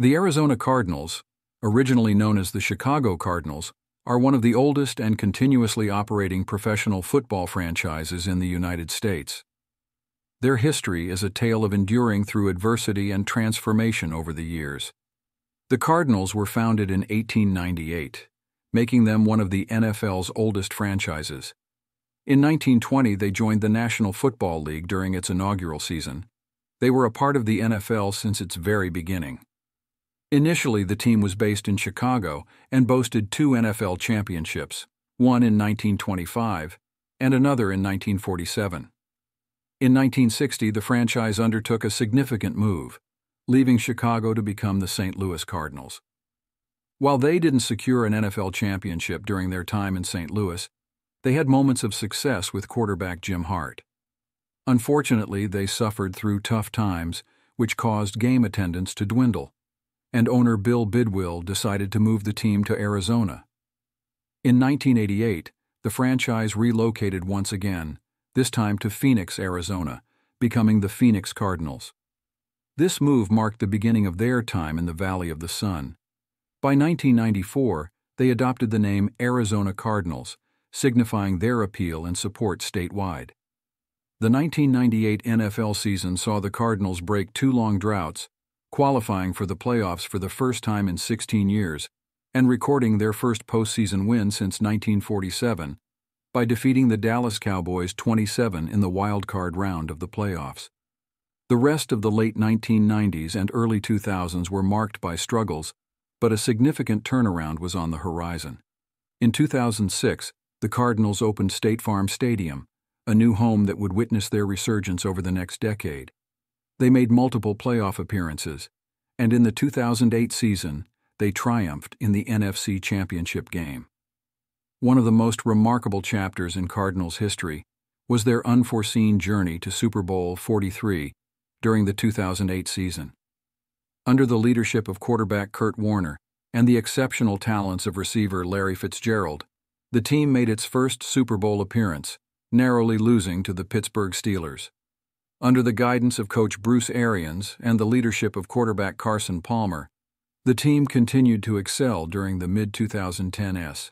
The Arizona Cardinals, originally known as the Chicago Cardinals, are one of the oldest and continuously operating professional football franchises in the United States. Their history is a tale of enduring through adversity and transformation over the years. The Cardinals were founded in 1898, making them one of the NFL's oldest franchises. In 1920, they joined the National Football League during its inaugural season. They were a part of the NFL since its very beginning. Initially, the team was based in Chicago and boasted two NFL championships, one in 1925 and another in 1947. In 1960, the franchise undertook a significant move, leaving Chicago to become the St. Louis Cardinals. While they didn't secure an NFL championship during their time in St. Louis, they had moments of success with quarterback Jim Hart. Unfortunately, they suffered through tough times, which caused game attendance to dwindle, and owner Bill Bidwill decided to move the team to Arizona. In 1988, the franchise relocated once again, this time to Phoenix, Arizona, becoming the Phoenix Cardinals. This move marked the beginning of their time in the Valley of the Sun. By 1994, they adopted the name Arizona Cardinals, signifying their appeal and support statewide. The 1998 NFL season saw the Cardinals break two long droughts, qualifying for the playoffs for the first time in 16 years and recording their first postseason win since 1947 by defeating the Dallas Cowboys 27 in the wild card round of the playoffs. The rest of the late 1990s and early 2000s were marked by struggles, but a significant turnaround was on the horizon. In 2006, the Cardinals opened State Farm Stadium, a new home that would witness their resurgence over the next decade. They made multiple playoff appearances, and in the 2008 season, they triumphed in the NFC Championship game. One of the most remarkable chapters in Cardinals history was their unforeseen journey to Super Bowl XLIII during the 2008 season. Under the leadership of quarterback Kurt Warner and the exceptional talents of receiver Larry Fitzgerald, the team made its first Super Bowl appearance, narrowly losing to the Pittsburgh Steelers. Under the guidance of coach Bruce Arians and the leadership of quarterback Carson Palmer, the team continued to excel during the mid-2010s.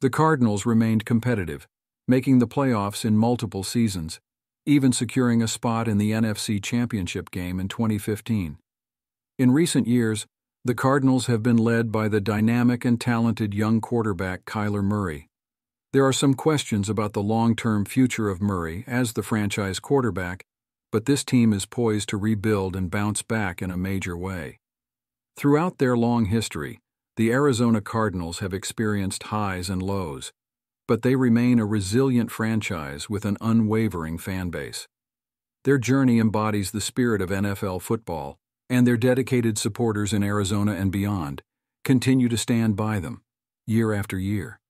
The Cardinals remained competitive, making the playoffs in multiple seasons, even securing a spot in the NFC Championship game in 2015. In recent years, the Cardinals have been led by the dynamic and talented young quarterback Kyler Murray. There are some questions about the long-term future of Murray as the franchise quarterback, but this team is poised to rebuild and bounce back in a major way. Throughout their long history, the Arizona Cardinals have experienced highs and lows, but they remain a resilient franchise with an unwavering fan base. Their journey embodies the spirit of NFL football, and their dedicated supporters in Arizona and beyond continue to stand by them year after year.